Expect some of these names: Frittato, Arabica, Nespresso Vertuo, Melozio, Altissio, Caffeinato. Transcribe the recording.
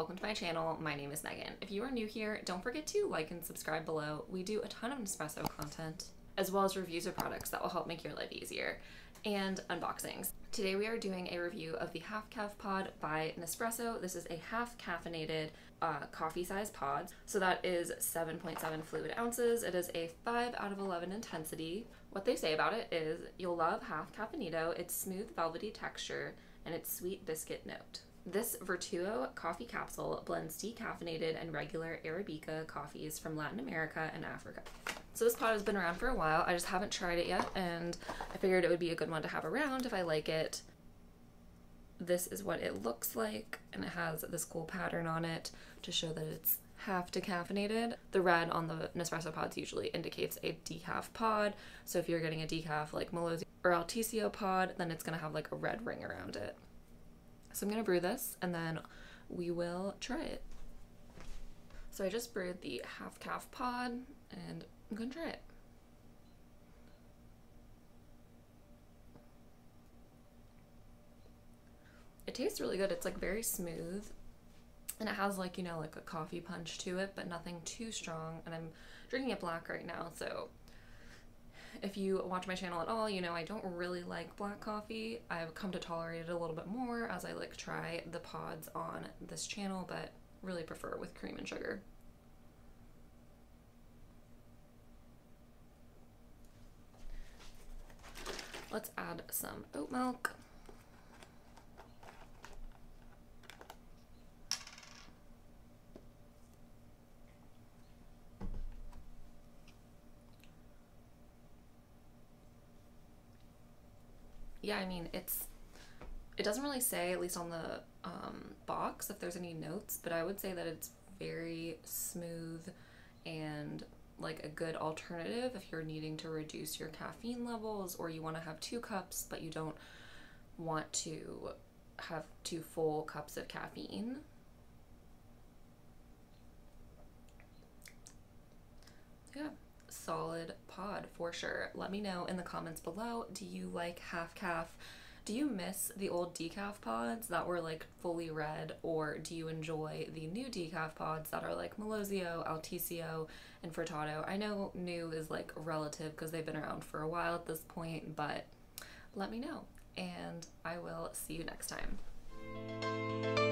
Welcome to my channel. My name is Megan. If you are new here, don't forget to like and subscribe below. We do a ton of Nespresso content, as well as reviews of products that will help make your life easier, and unboxings. Today we are doing a review of the Half Caff pod by Nespresso. This is a half caffeinated coffee size pod. So that is 7.7 fluid ounces. It is a 5 out of 11 intensity. What they say about it is, you'll love Half Caffeinato, its smooth velvety texture, and its sweet biscuit note. This Vertuo coffee capsule blends decaffeinated and regular Arabica coffees from Latin America and Africa. So this pod has been around for a while. I just haven't tried it yet, and I figured it would be a good one to have around if I like it. This is what it looks like, and it has this cool pattern on it to show that it's half decaffeinated. The red on the Nespresso pods usually indicates a decaf pod, so if you're getting a decaf like Melozio or Altissio pod, then it's going to have like a red ring around it. So I'm going to brew this, and then we will try it. So I just brewed the Half Caff pod, and I'm going to try it. It tastes really good. It's like very smooth, and it has like, you know, like a coffee punch to it, but nothing too strong. And I'm drinking it black right now, so if you watch my channel at all, you know I don't really like black coffee. I've come to tolerate it a little bit more as I like try the pods on this channel, but really prefer it with cream and sugar. Let's add some oat milk. Yeah, I mean, it doesn't really say, at least on the box, if there's any notes, but I would say that it's very smooth and like a good alternative if you're needing to reduce your caffeine levels, or you want to have 2 cups but you don't want to have 2 full cups of caffeine. Yeah, solid pod for sure. Let me know in the comments below, do you like Half Caff? Do you miss the old decaf pods that were like fully red, or do you enjoy the new decaf pods that are like Melozio, Altissio, and Frittato? I know new is like relative because they've been around for a while at this point, but let me know, and I will see you next time.